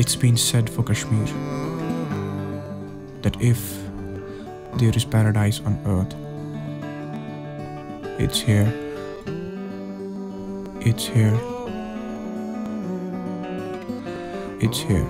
It's been said for Kashmir that if there is paradise on earth, it's here. It's here. It's here.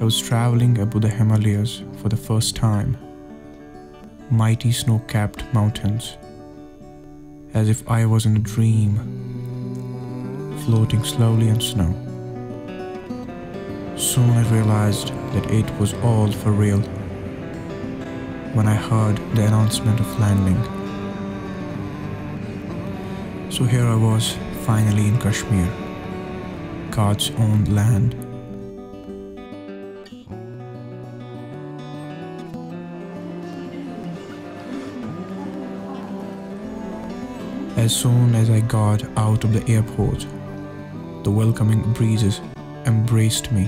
I was traveling above the Himalayas for the first time. Mighty snow-capped mountains, as if I was in a dream, floating slowly on snow. Soon I realized that it was all for real when I heard the announcement of landing. So here I was, finally in Kashmir, God's own land. As soon as I got out of the airport, the welcoming breezes embraced me.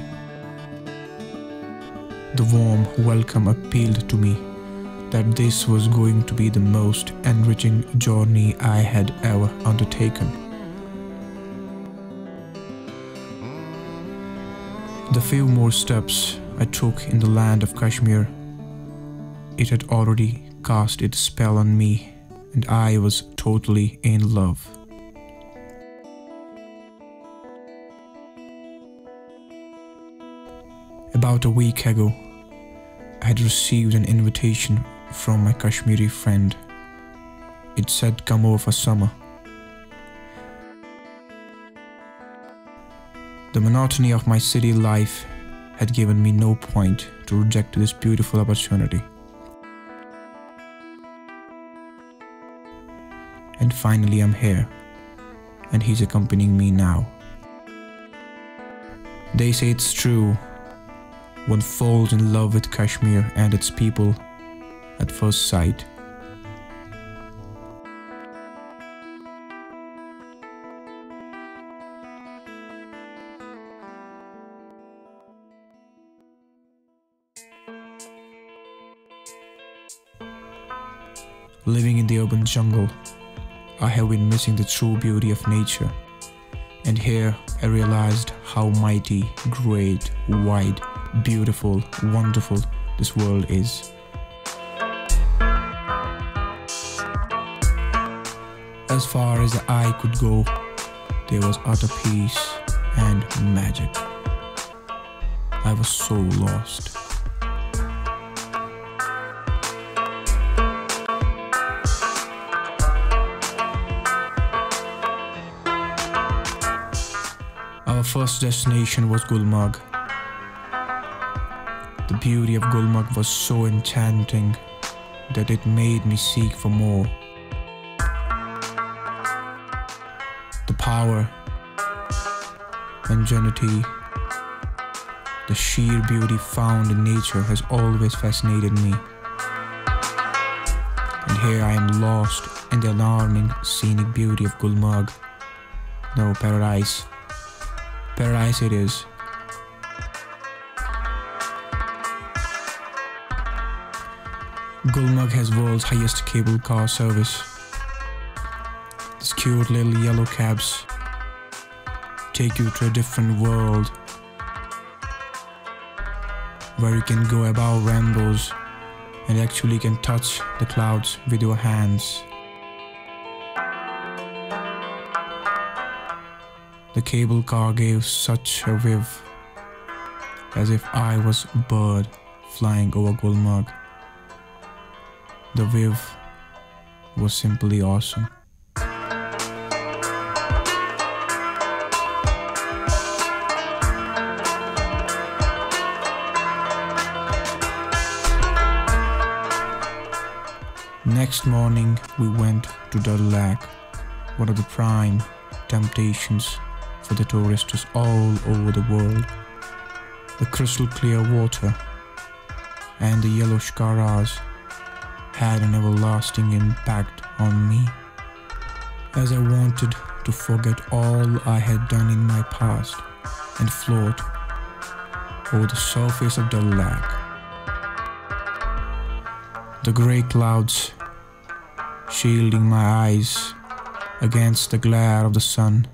The warm welcome appealed to me that this was going to be the most enriching journey I had ever undertaken. The few more steps I took in the land of Kashmir, it had already cast its spell on me, and I was totally in love. About a week ago, I had received an invitation from my Kashmiri friend. It said, "Come over for summer." The monotony of my city life had given me no point to reject this beautiful opportunity. And finally I'm here, and he's accompanying me now. They say it's true, one falls in love with Kashmir and its people at first sight. Living in the urban jungle, I have been missing the true beauty of nature, and here I realized how mighty, great, wide, beautiful, wonderful this world is. As far as the eye could go, there was utter peace and magic. I was so lost. Our first destination was Gulmarg. The beauty of Gulmarg was so enchanting that it made me seek for more. The power, ingenuity, the sheer beauty found in nature has always fascinated me. And here I am lost in the alarming scenic beauty of Gulmarg. No, paradise. Paradise it is. Gulmarg has world's highest cable car service. These cute little yellow cabs take you to a different world where you can go above rainbows and actually can touch the clouds with your hands. The cable car gave such a whiff, as if I was a bird flying over Gulmarg. The whiff was simply awesome. Next morning we went to Dal Lake, one of the prime temptations for the tourists all over the world. The crystal clear water and the yellow scaras had an everlasting impact on me, as I wanted to forget all I had done in my past and float over the surface of Dal Lake. The grey clouds shielding my eyes against the glare of the sun.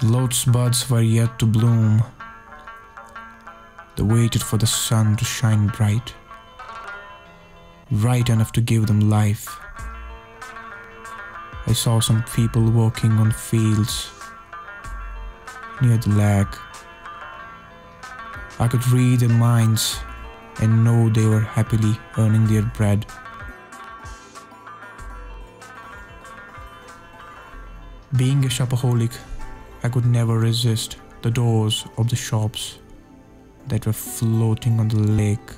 The lotus buds were yet to bloom. They waited for the sun to shine bright, bright enough to give them life. I saw some people working on fields near the lake. I could read their minds and know they were happily earning their bread. Being a shopaholic, I could never resist the doors of the shops that were floating on the lake.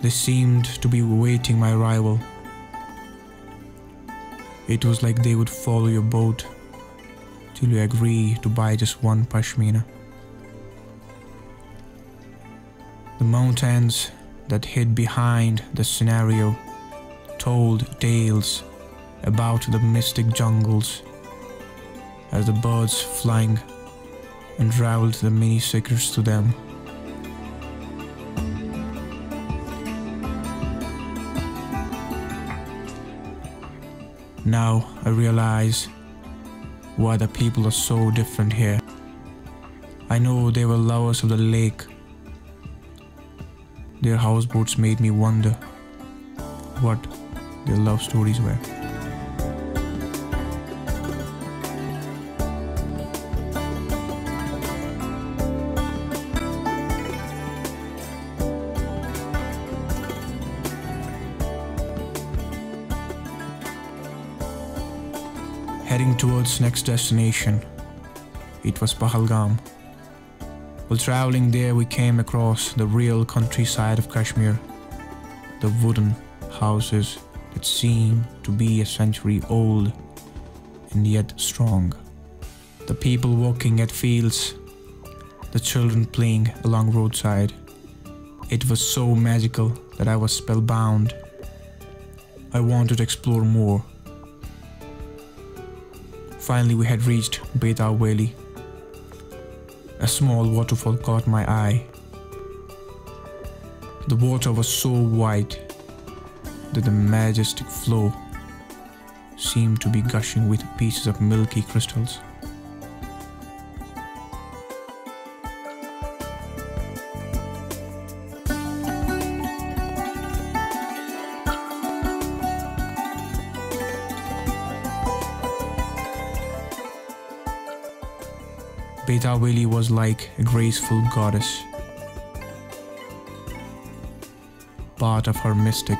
They seemed to be awaiting my arrival. It was like they would follow your boat till you agree to buy just one pashmina. The mountains that hid behind the scenario told tales about the mystic jungles as the birds flying unraveled the many secrets to them. Now I realize why the people are so different here. I know they were lovers of the lake. Their houseboats made me wonder what their love stories were. Heading towards next destination, it was Pahalgam. While traveling there, we came across the real countryside of Kashmir, the wooden houses that seem to be a century old and yet strong. The people walking at fields, the children playing along roadside. It was so magical that I was spellbound. I wanted to explore more. Finally, we had reached Betab Valley. A small waterfall caught my eye. The water was so white that the majestic flow seemed to be gushing with pieces of milky crystals. Itawili was like a graceful goddess, part of her mystic,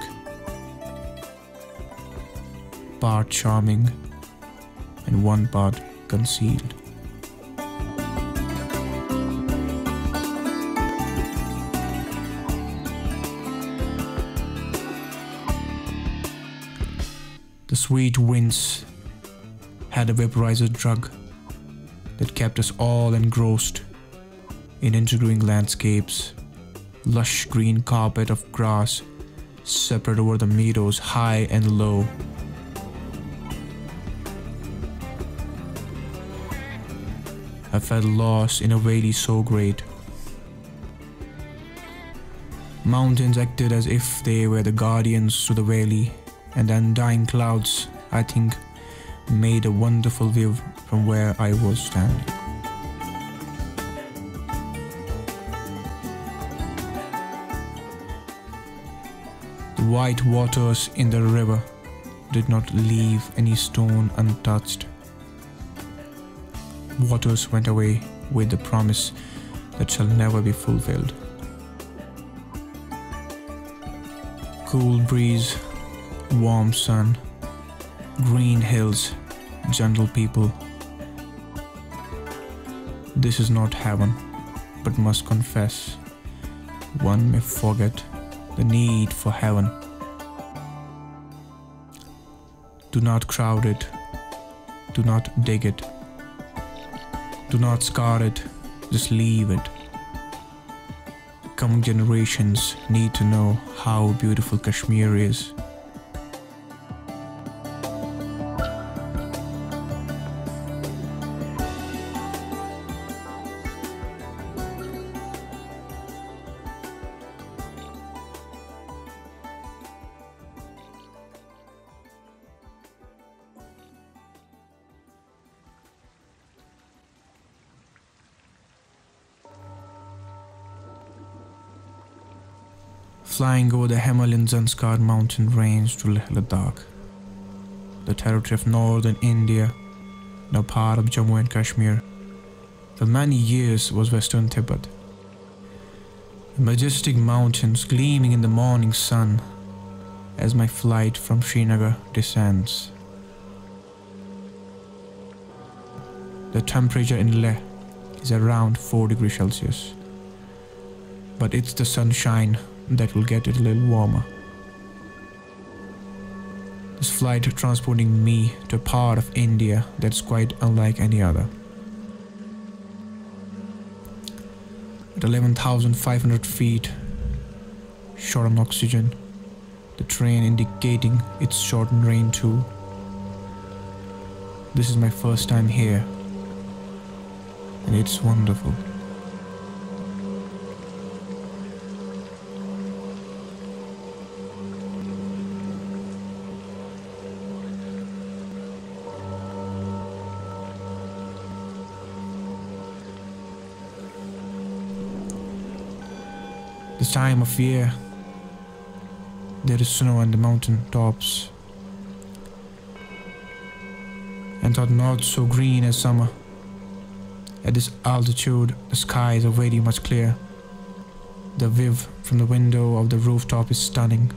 part charming, and one part concealed. The sweet winds had a vaporizer drug that kept us all engrossed in interviewing landscapes, lush green carpet of grass spread over the meadows high and low. I felt lost in a valley so great. Mountains acted as if they were the guardians to the valley, and the undying clouds, I think, made a wonderful view from where I was standing. The white waters in the river did not leave any stone untouched. Waters went away with the promise that shall never be fulfilled. Cool breeze, warm sun, green hills, gentle people. This is not heaven, but must confess, one may forget the need for heaven. Do not crowd it, do not dig it, do not scar it, Just leave it. Coming generations need to know how beautiful Kashmir is. Flying over the Himalayan Zanskar mountain range to Leh Ladakh, the territory of northern India, now part of Jammu and Kashmir, for many years was Western Tibet. The majestic mountains gleaming in the morning sun as my flight from Srinagar descends. The temperature in Leh is around 4 degrees Celsius, but it's the sunshine that will get it a little warmer. This flight transporting me to a part of India that's quite unlike any other. At 11,500 feet, short on oxygen, the train indicating its shortened range too. This is my first time here, and it's wonderful. This time of year, there is snow on the mountain tops, and though not so green as summer, at this altitude the skies are very much clear. The view from the window of the rooftop is stunning.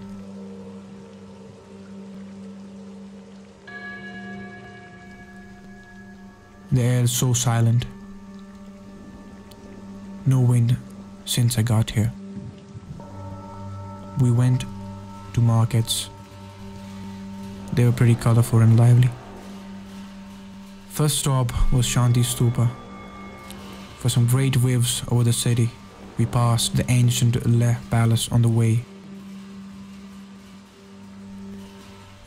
The air is so silent, no wind since I got here. We went to markets. They were pretty colorful and lively. First stop was Shanti Stupa. For some great waves over the city, we passed the ancient Leh Palace on the way.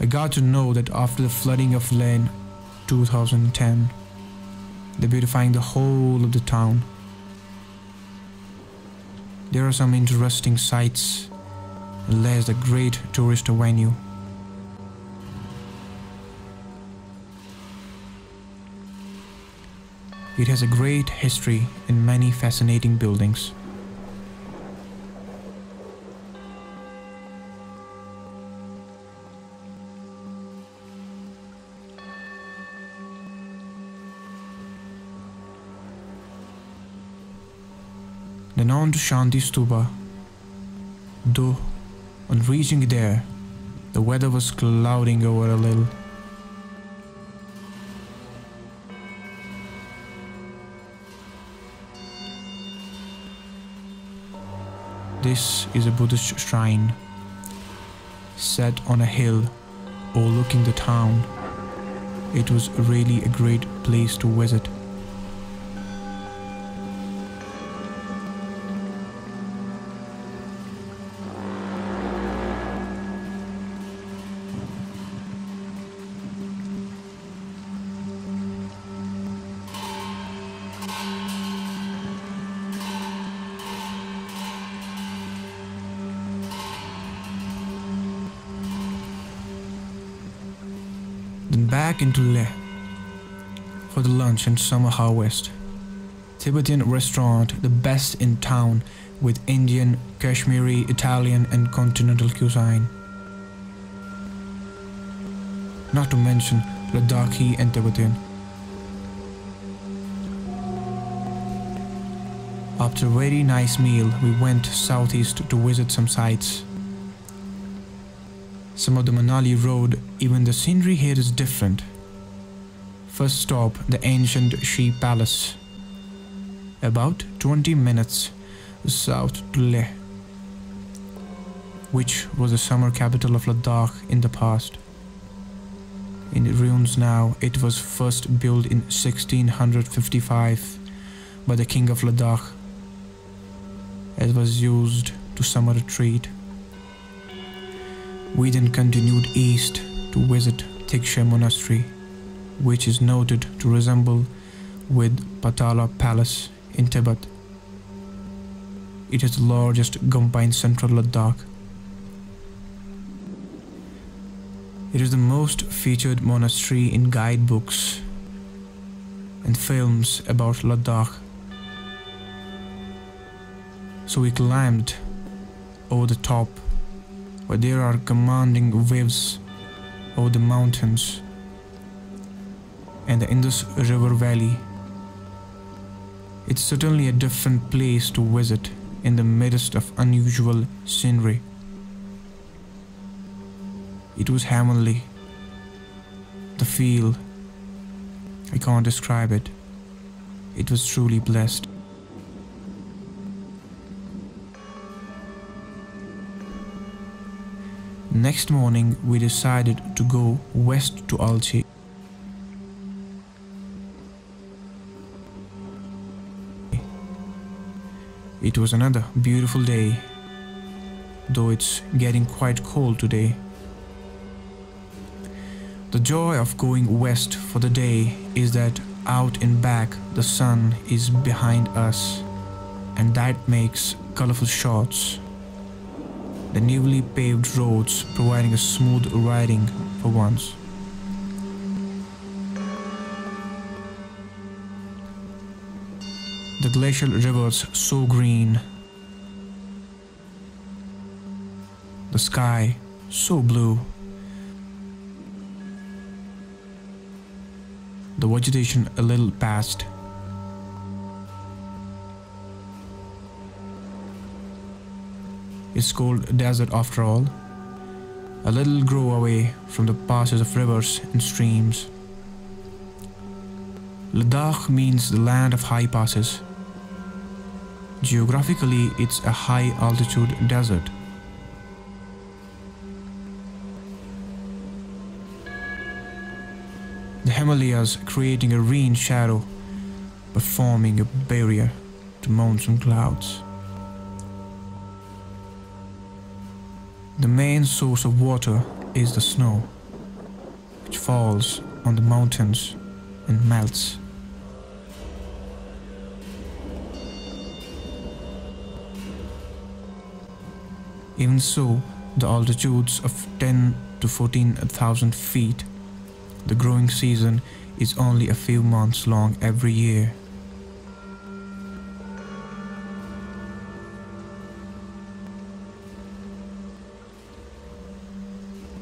I got to know that after the flooding of Leh in 2010, they're beautifying the whole of the town. There are some interesting sights. Leh is a great tourist venue. It has a great history and many fascinating buildings. Then on to Shanti Stupa. Though on reaching there, the weather was clouding over a little. This is a Buddhist shrine set on a hill overlooking the town. It was really a great place to visit. Back into Leh for the lunch and summer harvest. Tibetan restaurant, the best in town, with Indian, Kashmiri, Italian and continental cuisine. Not to mention Ladakhi and Tibetan. After a very nice meal, we went southeast to visit some sites. Some of the Manali road, even the scenery here is different. First stop, the ancient Shi Palace. About 20 minutes south to Leh, which was the summer capital of Ladakh in the past. In ruins now, it was first built in 1655 by the king of Ladakh. It was used to summer retreat. We then continued east to visit Thiksey Monastery, which is noted to resemble with Patala Palace in Tibet. It is the largest Gumpa in central Ladakh. It is the most featured monastery in guidebooks and films about Ladakh. So we climbed over the top, where there are commanding waves over the mountains and the Indus River valley. It's certainly a different place to visit in the midst of unusual scenery. It was heavenly. The feel, I can't describe it. It was truly blessed. Next morning, we decided to go west to Alchi. It was another beautiful day, though it's getting quite cold today. The joy of going west for the day is that out and back the sun is behind us, and that makes colorful shots. The newly paved roads providing a smooth riding for once. The glacial rivers so green, the sky so blue, the vegetation a little past. It's called desert after all, a little grow away from the passes of rivers and streams. Ladakh means the land of high passes. Geographically, it's a high altitude desert. The Himalayas creating a rain shadow but forming a barrier to monsoon clouds. The main source of water is the snow, which falls on the mountains and melts. Even so, the altitudes of 10 to 14,000 feet, the growing season is only a few months long every year.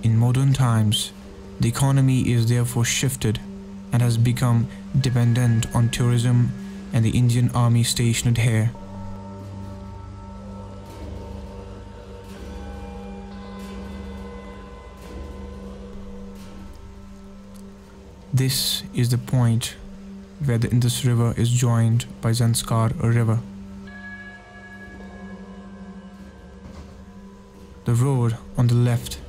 In modern times, the economy is therefore shifted and has become dependent on tourism and the Indian Army stationed here. This is the point where the Indus River is joined by Zanskar River. The road on the left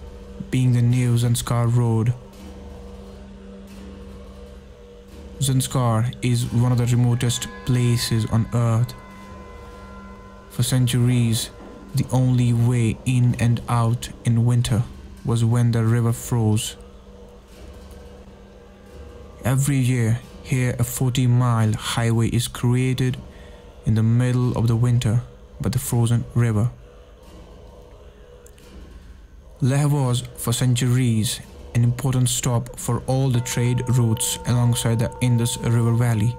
being the new Zanskar Road. Zanskar is one of the remotest places on earth. For centuries, the only way in and out in winter was when the river froze. Every year, here a 40-mile highway is created in the middle of the winter by the frozen river. Leh was, for centuries, an important stop for all the trade routes alongside the Indus River Valley,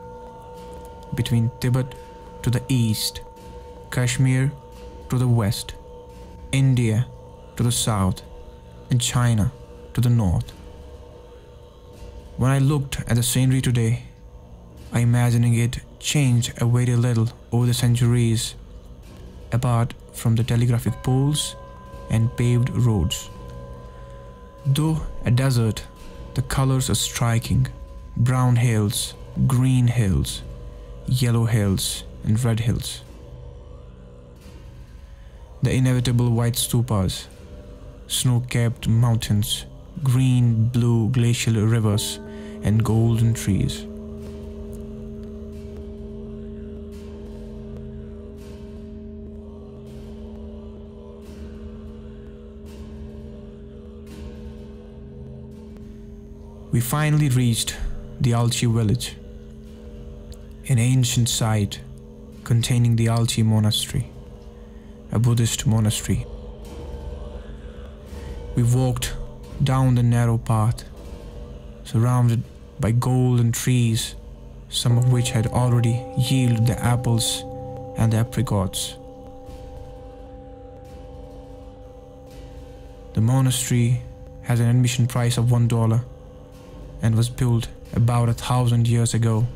between Tibet to the east, Kashmir to the west, India to the south, and China to the north. When I looked at the scenery today, I imagining it changed a very little over the centuries, apart from the telegraphic poles and paved roads. Though a desert, the colors are striking. Brown hills, green hills, yellow hills and red hills. The inevitable white stupas, snow-capped mountains, green, blue glacial rivers and golden trees. We finally reached the Alchi village, an ancient site containing the Alchi monastery, a Buddhist monastery. We walked down the narrow path, surrounded by golden trees, some of which had already yielded the apples and the apricots. The monastery has an admission price of $1 and was built about 1,000 years ago.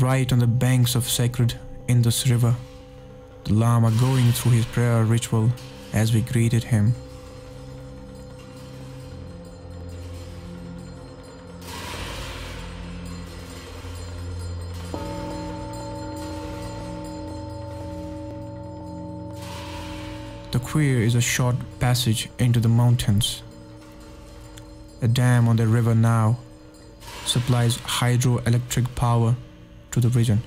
Right on the banks of sacred Indus River, the Lama going through his prayer ritual as we greeted him. The queer is a short passage into the mountains. A dam on the river now supplies hydroelectric power to the region.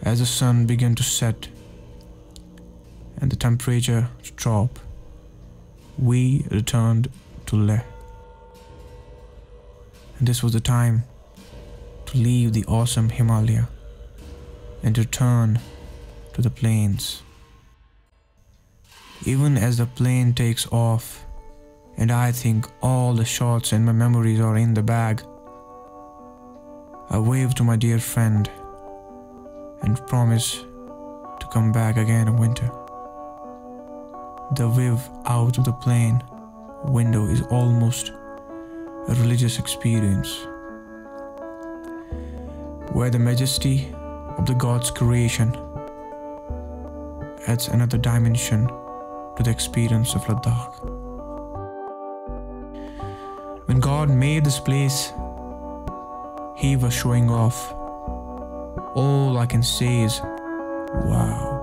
As the sun began to set and the temperature dropped, we returned to Leh. And this was the time to leave the awesome Himalaya and return to the plains. Even as the plane takes off, and I think all the shots and my memories are in the bag, I wave to my dear friend and promise to come back again in winter. The view out of the plane window is almost a religious experience, where the majesty of the God's creation adds another dimension to the experience of Ladakh. When God made this place, He was showing off. All I can say is, wow.